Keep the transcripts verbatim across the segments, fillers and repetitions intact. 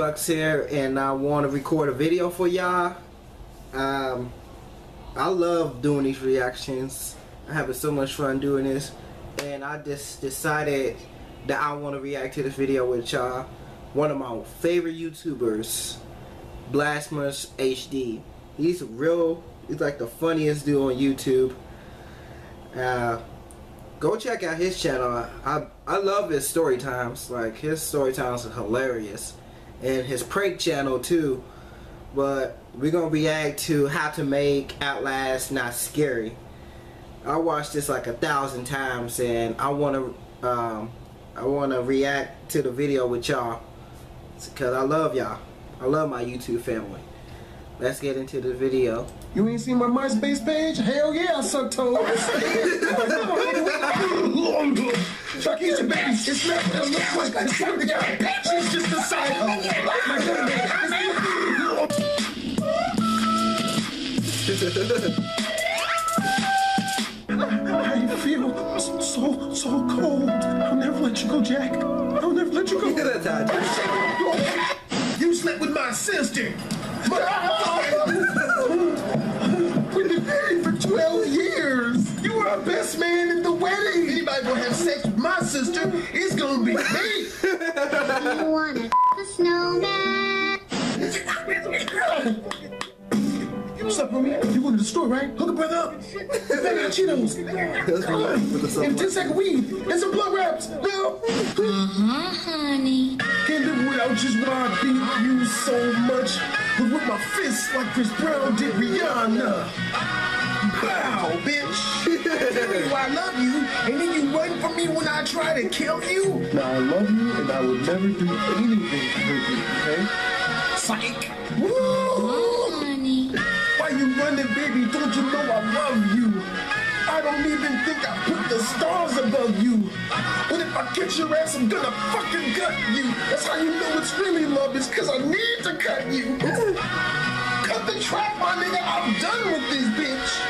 Flux here, and I want to record a video for y'all. Um, I love doing these reactions. I'm having so much fun doing this, and I just decided that I want to react to this video with y'all. One of my favorite YouTubers, BlastphamousHD. He's real. He's like the funniest dude on YouTube. Uh, go check out his channel. I, I I love his story times. Like, his story times are hilarious, and his prank channel too. But we're gonna react to how to make Outlast not scary. I watched this like a thousand times, and I wanna um, I wanna react to the video with y'all because I love y'all. I love my YouTube family. Let's get into the video. You ain't seen my MySpace page? Hell yeah, I suck toes. Chuck, he's your baby. It's not the looks like I suck the guy. It's just the side of it. My goodness. How you feel? So, so, so cold. I'll never let you go, Jack. I'll never let you go. You slept with my sister. But I, we've been married for twelve years. You were our best man at the wedding. Anybody gonna have sex with my sister, it's gonna be me. I wanna f a snowman. You slept with me. You go to the store, right? Hook a brother up. Back out Cheetos. And ten second weed. And some blood wraps. No. Uh-huh, honey. Can't live without just why I beat you so much. But with my fists like Chris Brown did Rihanna. Bow, bitch. Tell you I love you, and then you run from me when I try to kill you. Now I love you, and I would never do anything to hurt you, okay? Psych. Woo! Oh, honey. Why you running, baby? Don't you know I love you? I don't even think I put the stars above you. But if I catch your ass, I'm gonna fucking gut you. That's how you know it's really love, is cause I need to cut you. Cut the trap, my nigga, I'm done with this bitch.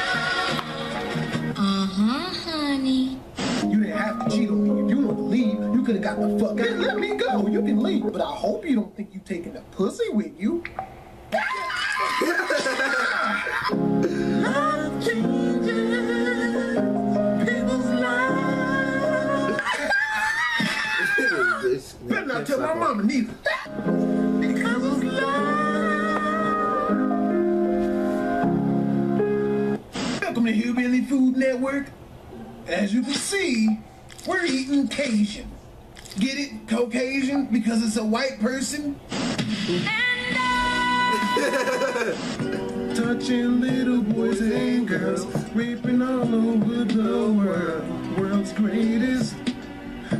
Uh-huh, honey. You didn't have to cheat on me. If you wanted to leave, you could've got the fuck out. Let me go, you can leave. But I hope you don't think you taking the pussy with you. I tell my mama neither. Because of love. Welcome to Hillbilly Food Network. As you can see, we're eating Cajun. Get it? Caucasian? Because it's a white person. Touching little boys and girls, raping all over the world. World's greatest.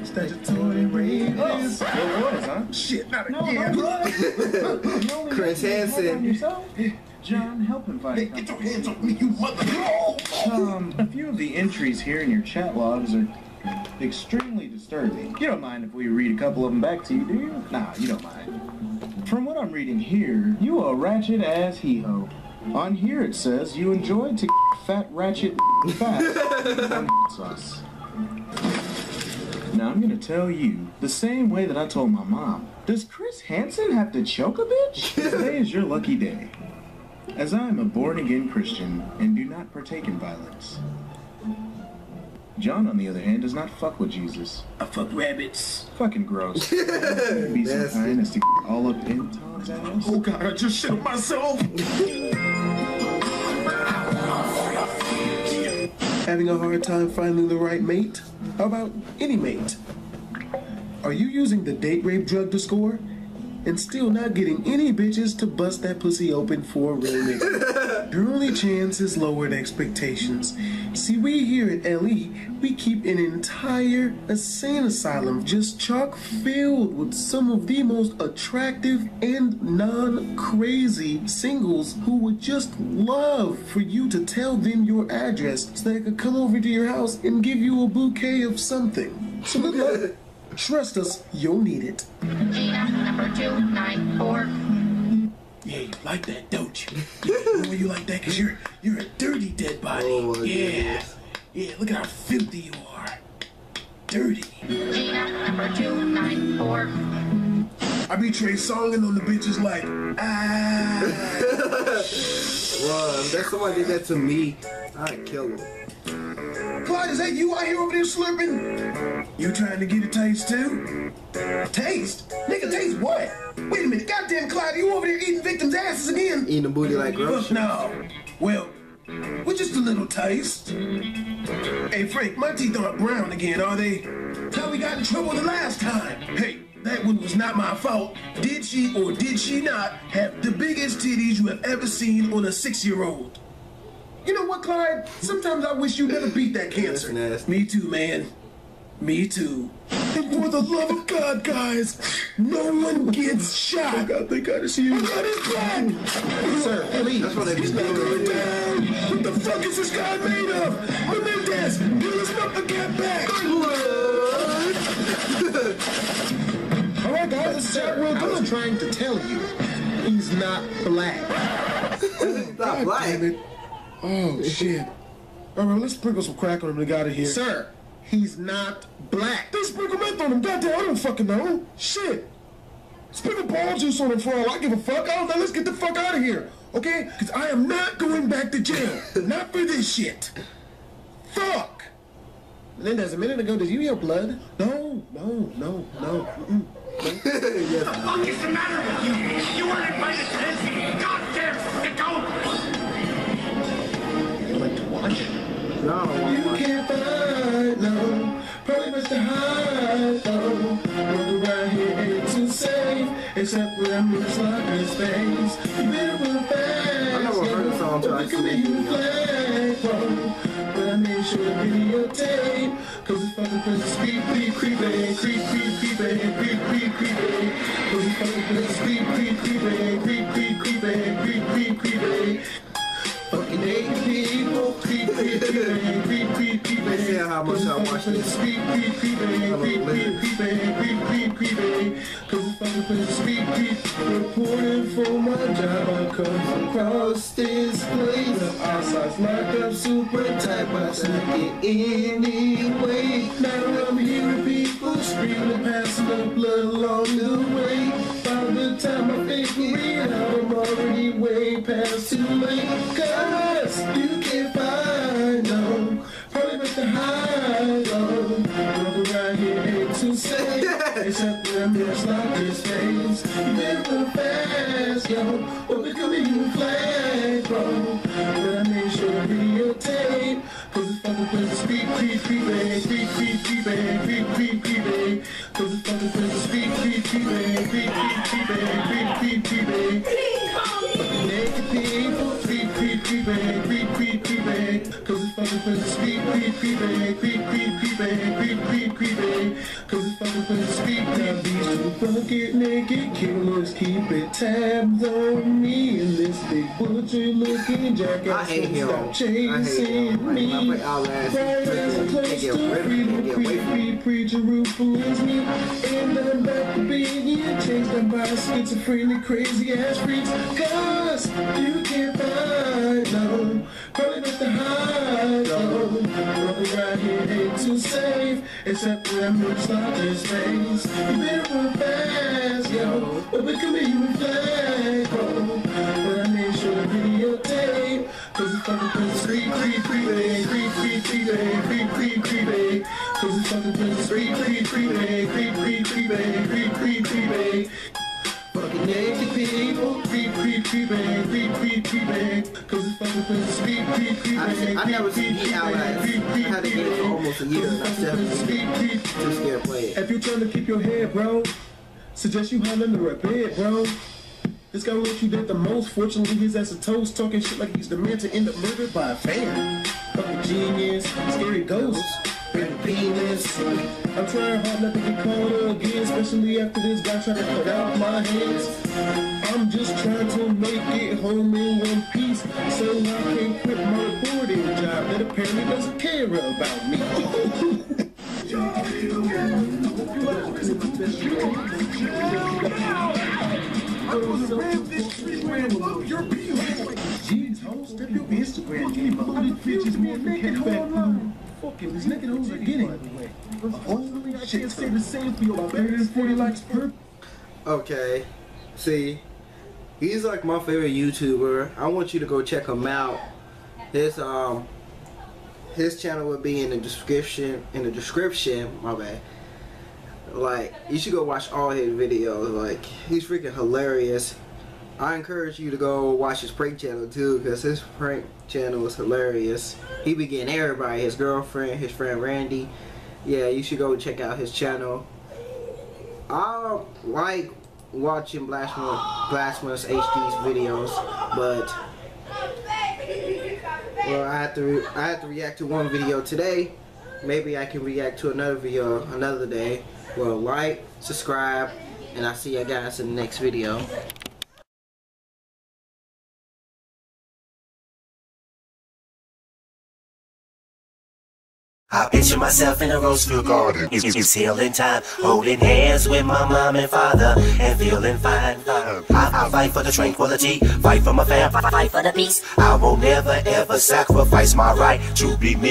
Statutory rapist. Huh? Shit, not no, again. Chris Hansen. John, help him fight. Hey, get your hands off me, you mother. Um, a few of the entries here in your chat logs are extremely disturbing. You don't mind if we read a couple of them back to you, do you? Nah, you don't mind. From what I'm reading here, you a ratchet ass hee-ho. On here it says you enjoy to fat ratchet fast sauce. Now I'm gonna tell you, the same way that I told my mom, does Chris Hansen have to choke a bitch? Today is your lucky day. As I am a born-again Christian and do not partake in violence. John, on the other hand, does not fuck with Jesus. I fuck rabbits. Fucking gross. Be so kind as to get all up in Tom's ass. Oh god, I just shit myself! Having a hard time finding the right mate? How about any mate? Are you using the date rape drug to score? And still not getting any bitches to bust that pussy open for a real nigga? Your only chance is lowered expectations. See, we here at L E, we keep an entire insane asylum just chock filled with some of the most attractive and non-crazy singles who would just love for you to tell them your address so they could come over to your house and give you a bouquet of something. So good luck. Trust us, you'll need it. Gina, number two nine four. Yeah, you like that, don't you? You know you like that because you're, you're a dirty dead body. Oh, yeah. Yeah, look at how filthy you are. Dirty. Gina, number two nine four. I be Trey songing on the bitches like, ah. Well, if that somebody did that to me, I'd kill him. Clyde, is that you out here over there slurping? You trying to get a taste too? Taste? Nigga, taste what? Wait a minute, goddamn Clyde, you over there eating victims' asses again? Eating a booty like groceries? No. Well, well, just a little taste. Hey, Frank, my teeth aren't brown again, are they? How we got in trouble the last time? Hey, that one was not my fault. Did she or did she not have the biggest titties you have ever seen on a six-year-old? You know what, Clyde? Sometimes I wish you never beat that cancer. Me too, man. Me too. And for the love of God, guys, no one gets shot. God, thank God it's you. God is black. Sir, please. That's what they he's not going down. What the fuck is this guy made of? Remember this. Give us up the gap back. What? All right, guys, it's not real good. I was trying to tell you, he's not black. He's not black. Damn it. Oh, shit. All right, let's sprinkle some crack on him and get out of here. Sir. He's not black. They sprinkle meth on him. Goddamn, I don't fucking know. Shit. Sprinkle ball juice on him for all I give a fuck. I don't know. Let's get the fuck out of here. Okay? Because I am not going back to jail. Not for this shit. Fuck. Linda, a minute ago, did you yell blood? No, no, no, no. Mm-mm. Yes. What the fuck is the matter with you? You weren't invited to this meeting. Goddamn sicko. You'd like to watch it? No. You can't find no purpose to hide, no. What do I hear to say? Except when I'm in slugger's face. Beautiful face. I never heard a song till I see it. But I made sure to videotape. Cause it's fucking precious. Creep, creep, creepy. Creep, creep, creepy. Creep, creep, creepy. Cause it's fucking precious. Creep, creep, creepy. Creep, creep, creepy. Creep, creep, creepy. Fucking hate people, creep, creep, creep, creep, creep, creep. Let's see how much I watch this. Creep, creep, creep, creep, creep, creep, creep, creep. Cause if I can speak, creep, reporting for my job, I come across this place. Our size locked up, super tight, but I snuck it anyway. Now I'm hearing people screaming, passing the blood along the way. By the time I think we're out, I'm already way past too late. You can't find no probably with the high low. What I hear to say, except when I'm here slap his face. You never fast, yo. What we could be in flag, bro. But I made sure to videotape. Cause it's fucking precious. Creep, creep, creepy. Creep, creep, creepy. Creep, creep, creepy. Cause it's fucking precious. Creep, creep, creepy. Creep, creep, creepy. Creep, creep, creepy. Fucking naked people. Creep, creep, creep, creep, creep, cause it's fucking precious. Creep, creep, creep, creep, creep, creep, creep, creep, cause it's fucking precious. Creep, now these two bucket naked killers keep it tabs on me and this big butcher looking jackass stop chasing me. Right as I'm close to freedom, creepy preacher ruthless me, and I'm back to being chased down by schizophrenic crazy ass freaks. Cause you can't find no, probably not the high low. What we right here ain't too safe, except when I'm in slugger's face. You better run fast, yo, but we can be even flag, bro. But I made sure to videotape, cause it's fucking precious. Creep, creep, creepy, creep, creep, creepy, creep, creep, creepy. Cause it's fucking precious. Creep, creep, creepy, creep, creep, creepy, creep, creep, creepy. Fucking naked people, creep, creep, creep, creep, creep, creep, creep, cause it's fucking precious. Creep, creep, creep, creep, I never seen the Outlast. I had to get it for almost a year, and I still haven't too scared to play it. If you're trying to keep your head, bro, suggest you hide under a bed, bro. This guy what you did the most, fortunately his ass a toast, talking shit like he's the man to end up murdered by a fan. Fucking genius, scary ghost. Penis. I'm trying hard not to get caught again, especially after this guy trying to cut out my hands. I'm just trying to make it home in one piece, so I can quit my boarding job that apparently doesn't care about me. I was around this street where I love your people. Jeez, host, step your Instagram game. Fucking bitches want to catch back. Fucking these naked hoes are getting. Only I can say the same for your thirty and forty likes per. Okay, see, he's like my favorite YouTuber. I want you to go check him out. His um his channel will be in the description in the description, my bad. Like, you should go watch all his videos. Like, he's freaking hilarious. I encourage you to go watch his prank channel too, because his prank channel is hilarious. He be getting everybody, his girlfriend, his friend Randy. Yeah, you should go check out his channel. I like watching BlastphamousHD's videos, but well, I have to I have to react to one video today. Maybe I can react to another video another day. Well, like, subscribe, and I'll see you guys in the next video. I picture myself in a roseville garden. It's, it's healing time, holding hands with my mom and father, and feeling fine. I, I fight for the tranquility, fight for my family, fight for the peace. I won't never ever sacrifice my right to be me.